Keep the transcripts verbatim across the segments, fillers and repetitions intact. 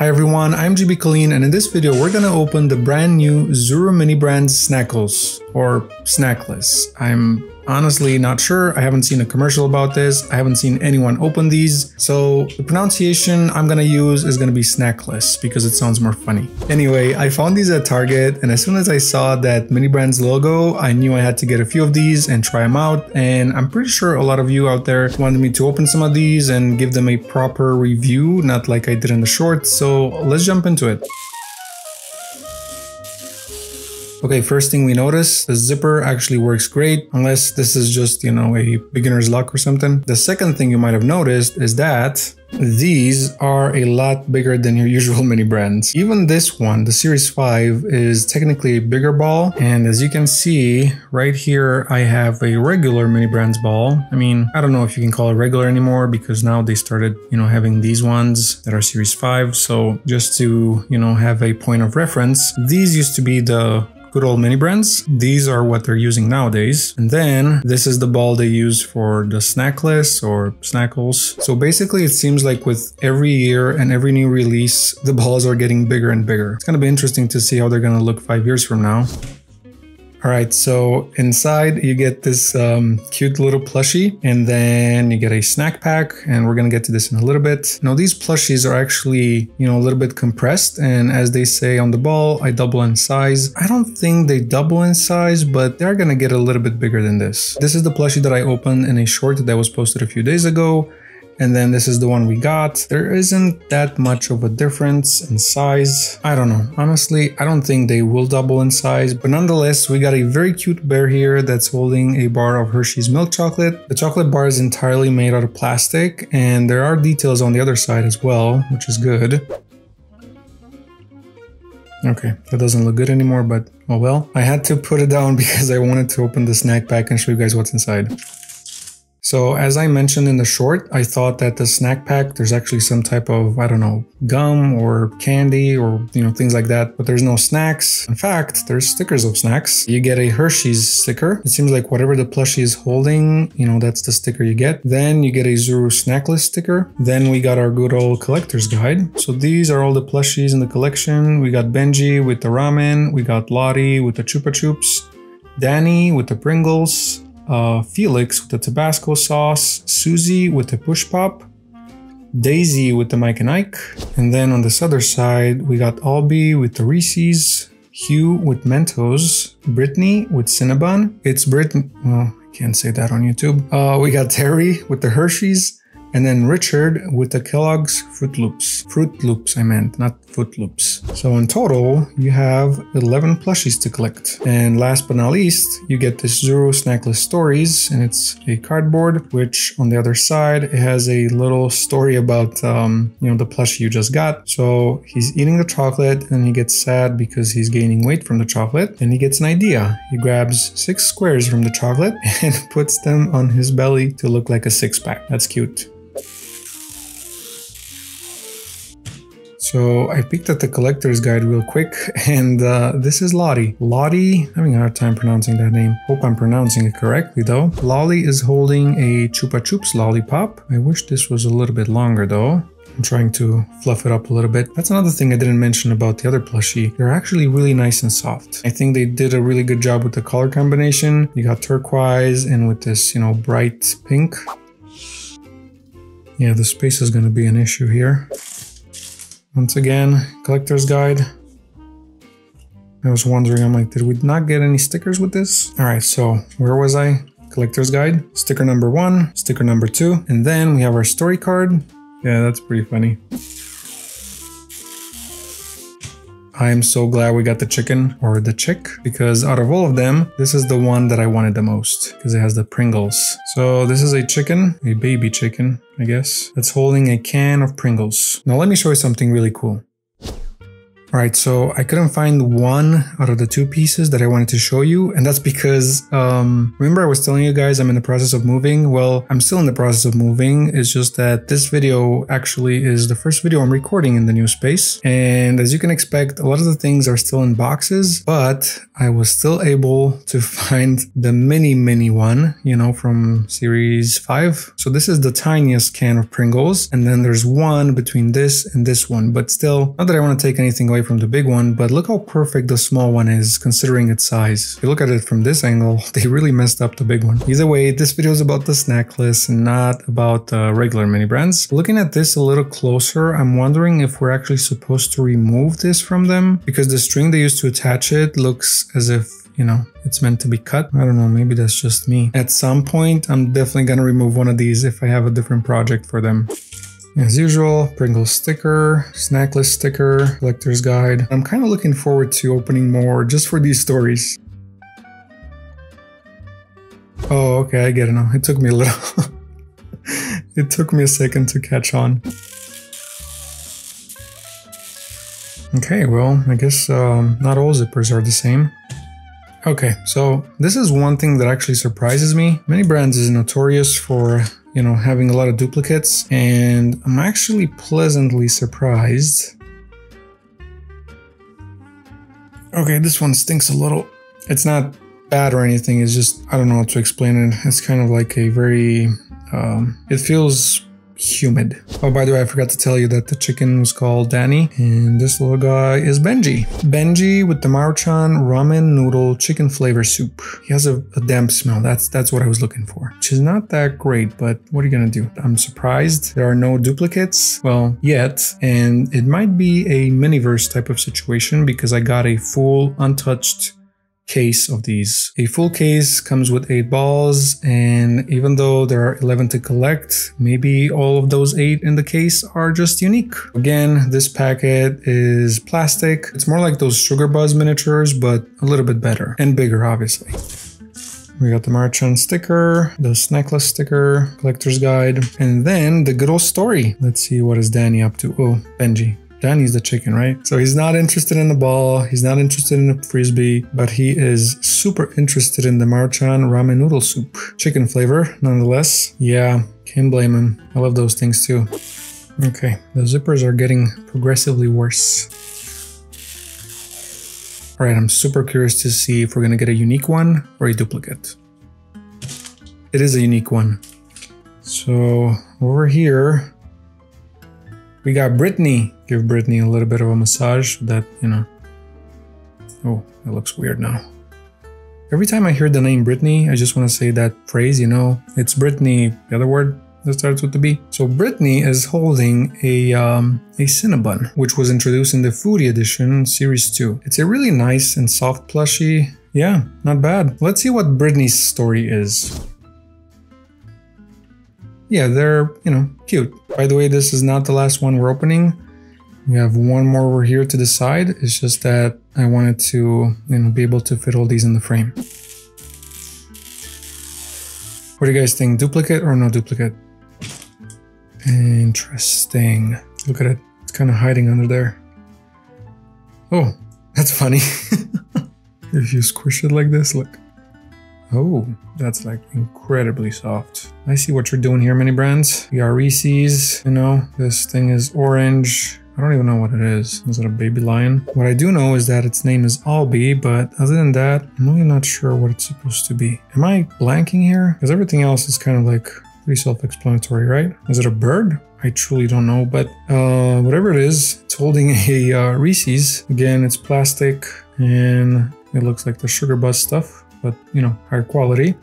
Hi everyone, I'm G B Colleen, and in this video we're gonna open the brand new Zuru Mini Brands Snackles, or Snackless. I'm honestly not sure. I haven't seen a commercial about this. I haven't seen anyone open these. So the pronunciation I'm gonna use is gonna be Snackless because it sounds more funny. Anyway, I found these at Target, and as soon as I saw that Mini Brands logo, I knew I had to get a few of these and try them out. And I'm pretty sure a lot of you out there wanted me to open some of these and give them a proper review, not like I did in the shorts. So let's jump into it. Okay, first thing we notice, the zipper actually works great, unless this is just, you know, a beginner's luck or something. The second thing you might have noticed is that these are a lot bigger than your usual Mini Brands. Even this one, the Series five, is technically a bigger ball. And as you can see, right here, I have a regular Mini Brands ball. I mean, I don't know if you can call it regular anymore because now they started, you know, having these ones that are Series five. So just to, you know, have a point of reference, these used to be the good old Mini Brands. These are what they're using nowadays. And then this is the ball they use for the Snackless or Snackles. So basically it seems like with every year and every new release, the balls are getting bigger and bigger. It's gonna be interesting to see how they're gonna look five years from now. All right, so inside you get this um, cute little plushie, and then you get a snack pack, and we're gonna get to this in a little bit. Now these plushies are actually, you know, a little bit compressed, and as they say on the ball, I double in size. I don't think they double in size, but they're gonna get a little bit bigger than this. This is the plushie that I opened in a short that was posted a few days ago. And then this is the one we got. There isn't that much of a difference in size. I don't know. Honestly, I don't think they will double in size. But nonetheless, we got a very cute bear here that's holding a bar of Hershey's milk chocolate. The chocolate bar is entirely made out of plastic, and there are details on the other side as well, which is good. Okay, that doesn't look good anymore, but oh well. I had to put it down because I wanted to open the snack pack and show you guys what's inside. So as I mentioned in the short, I thought that the snack pack, there's actually some type of, I don't know, gum or candy or, you know, things like that, but there's no snacks. In fact, there's stickers of snacks. You get a Hershey's sticker. It seems like whatever the plushie is holding, you know, that's the sticker you get. Then you get a Zuru Snackless sticker. Then we got our good old collector's guide. So these are all the plushies in the collection. We got Benji with the ramen. We got Lottie with the Chupa Chups. Danny with the Pringles. Uh, Felix with the Tabasco sauce, Susie with the Push Pop, Daisy with the Mike and Ike, and then on this other side we got Albie with the Reese's, Hugh with Mentos, Brittany with Cinnabon. It's Brittany, well, I can't say that on YouTube. Uh, we got Terry with the Hershey's, and then Richard with the Kellogg's Froot Loops. Froot Loops, I meant, not Foot Loops. So in total, you have eleven plushies to collect. And last but not least, you get this Zuru Snackless Stories, and it's a cardboard, which on the other side, it has a little story about, um, you know, the plushie you just got. So he's eating the chocolate, and he gets sad because he's gaining weight from the chocolate, and he gets an idea. He grabs six squares from the chocolate and puts them on his belly to look like a six-pack. That's cute. So I picked up the collector's guide real quick, and uh, this is Lottie. Lottie, I'm having a hard time pronouncing that name. Hope I'm pronouncing it correctly though. Lolly is holding a Chupa Chups lollipop. I wish this was a little bit longer though. I'm trying to fluff it up a little bit. That's another thing I didn't mention about the other plushie. They're actually really nice and soft. I think they did a really good job with the color combination. You got turquoise and with this, you know, bright pink. Yeah, the space is gonna be an issue here. Once again, collector's guide. I was wondering, I'm like, did we not get any stickers with this? All right, so where was I? Collector's guide, sticker number one, sticker number two, and then we have our story card. Yeah, that's pretty funny. I am so glad we got the chicken, or the chick, because out of all of them, this is the one that I wanted the most, because it has the Pringles. So this is a chicken, a baby chicken, I guess, that's holding a can of Pringles. Now let me show you something really cool. Alright, so I couldn't find one out of the two pieces that I wanted to show you, and that's because, um, remember I was telling you guys I'm in the process of moving? Well, I'm still in the process of moving, it's just that this video actually is the first video I'm recording in the new space, and as you can expect, a lot of the things are still in boxes, but I was still able to find the mini mini one, you know, from series five. So this is the tiniest can of Pringles, and then there's one between this and this one, but still, not that I want to take anything away from the big one, but look how perfect the small one is considering its size. If you look at it from this angle, they really messed up the big one. Either way, this video is about the snack list and not about uh, regular mini brands. Looking at this a little closer, I'm wondering if we're actually supposed to remove this from them, because the string they used to attach it looks as if, you know, it's meant to be cut. I don't know, maybe that's just me. At some point, I'm definitely gonna remove one of these if I have a different project for them. As usual, Pringles sticker, snack list sticker, collector's guide. I'm kind of looking forward to opening more just for these stories. Oh, okay, I get it now. It took me a little... it took me a second to catch on. Okay, well, I guess um, not all zippers are the same. Okay, so this is one thing that actually surprises me. Mini Brands is notorious for, you know, having a lot of duplicates, and I'm actually pleasantly surprised. Okay, this one stinks a little. It's not bad or anything, it's just, I don't know how to explain it. It's kind of like a very, um, it feels humid. Oh, by the way, I forgot to tell you that the chicken was called Danny, and this little guy is Benji. Benji with the Maruchan ramen noodle chicken flavor soup. He has a, a damp smell. That's that's what I was looking for, which is not that great, but what are you gonna do? I'm surprised there are no duplicates, well, yet, and it might be a miniverse type of situation because I got a full untouched case of these. A full case comes with eight balls, and even though there are eleven to collect, maybe all of those eight in the case are just unique. Again, this packet is plastic. It's more like those Sugar Buzz miniatures, but a little bit better and bigger, obviously. We got the Maruchan sticker, the Snackles sticker, collector's guide, and then the good old story. Let's see, what is Danny up to? Oh, Benji. Danny's the chicken, right? So he's not interested in the ball, he's not interested in the frisbee, but he is super interested in the Maruchan ramen noodle soup. Chicken flavor, nonetheless. Yeah, can't blame him. I love those things too. Okay, the zippers are getting progressively worse. All right, I'm super curious to see if we're gonna get a unique one or a duplicate. It is a unique one. So over here, we got Brittany. Give Brittany a little bit of a massage that, you know. Oh, it looks weird now. Every time I hear the name Brittany, I just want to say that phrase, you know. It's Brittany, the other word that starts with the B. So Brittany is holding a um, a Cinnabon, which was introduced in the Foodie Edition Series two. It's a really nice and soft plushie. Yeah, not bad. Let's see what Brittany's story is. Yeah, they're, you know, cute. By the way, this is not the last one we're opening. We have one more over here to the side. It's just that I wanted to, you know, be able to fit all these in the frame. What do you guys think? Duplicate or no duplicate? Interesting. Look at it. It's kind of hiding under there. Oh, that's funny. If you squish it like this, look. Oh, that's like incredibly soft. I see what you're doing here, Mini Brands. We got Reese's, you know, this thing is orange. I don't even know what it is. Is it a baby lion? What I do know is that its name is Albie, but other than that, I'm really not sure what it's supposed to be. Am I blanking here? Because everything else is kind of like pretty self-explanatory, right? Is it a bird? I truly don't know, but uh, whatever it is, it's holding a uh, Reese's. Again, it's plastic and it looks like the Sugar Buzz stuff, but, you know, higher quality.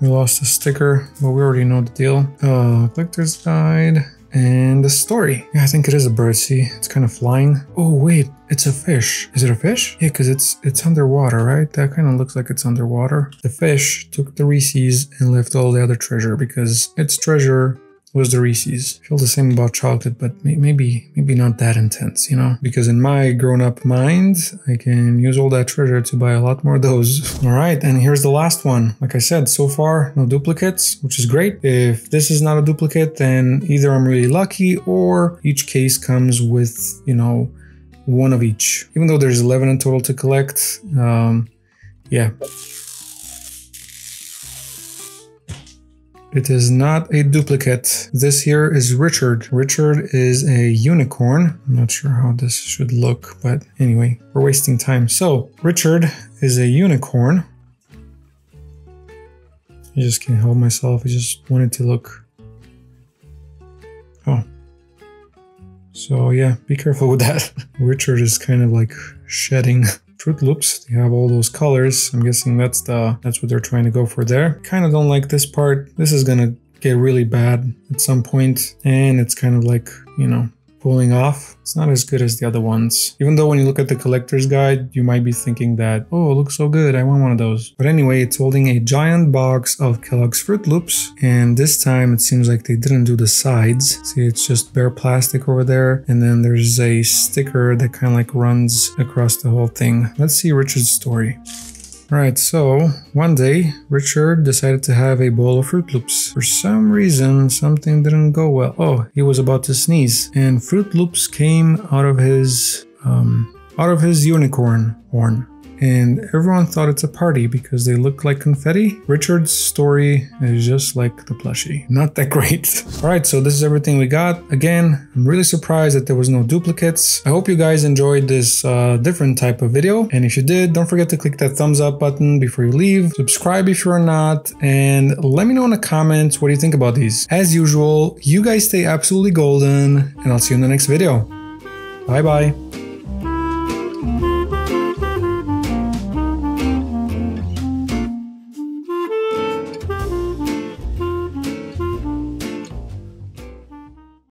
We lost a sticker, but we already know the deal. Uh, collector's guide and the story. Yeah, I think it is a bird, see? It's kind of flying. Oh, wait, it's a fish. Is it a fish? Yeah, because it's it's underwater, right? That kind of looks like it's underwater. The fish took the Reese's and left all the other treasure because its treasure was the Reese's. I feel the same about chocolate, but may maybe maybe not that intense, you know? Because in my grown-up mind, I can use all that treasure to buy a lot more of those. All right, and here's the last one. Like I said, so far, no duplicates, which is great. If this is not a duplicate, then either I'm really lucky or each case comes with, you know, one of each. Even though there's eleven in total to collect, um, yeah. It is not a duplicate. This here is Richard. Richard is a unicorn. I'm not sure how this should look, but anyway, we're wasting time. So Richard is a unicorn. I just can't help myself. I just wanted to look. Oh. So yeah, be careful with that. Richard is kind of like shedding. Froot Loops, they have all those colors. I'm guessing that's the that's what they're trying to go for there. Kind of don't like this part. This is gonna get really bad at some point, and it's kind of like, you know, pulling off. It's not as good as the other ones. Even though when you look at the collector's guide, you might be thinking that, oh, it looks so good, I want one of those. But anyway, it's holding a giant box of Kellogg's Froot Loops, and this time it seems like they didn't do the sides. See, it's just bare plastic over there, and then there's a sticker that kind of like runs across the whole thing. Let's see Richard's story. Alright, so one day Richard decided to have a bowl of Froot Loops. For some reason, something didn't go well. Oh, he was about to sneeze, and Froot Loops came out of his um, out of his unicorn horn, and everyone thought it's a party because they look like confetti. Richard's story is just like the plushie. Not that great. Alright, so this is everything we got. Again, I'm really surprised that there was no duplicates. I hope you guys enjoyed this uh, different type of video. And if you did, don't forget to click that thumbs up button before you leave. Subscribe if you're not. And let me know in the comments what you think about these. As usual, you guys stay absolutely golden. And I'll see you in the next video. Bye bye.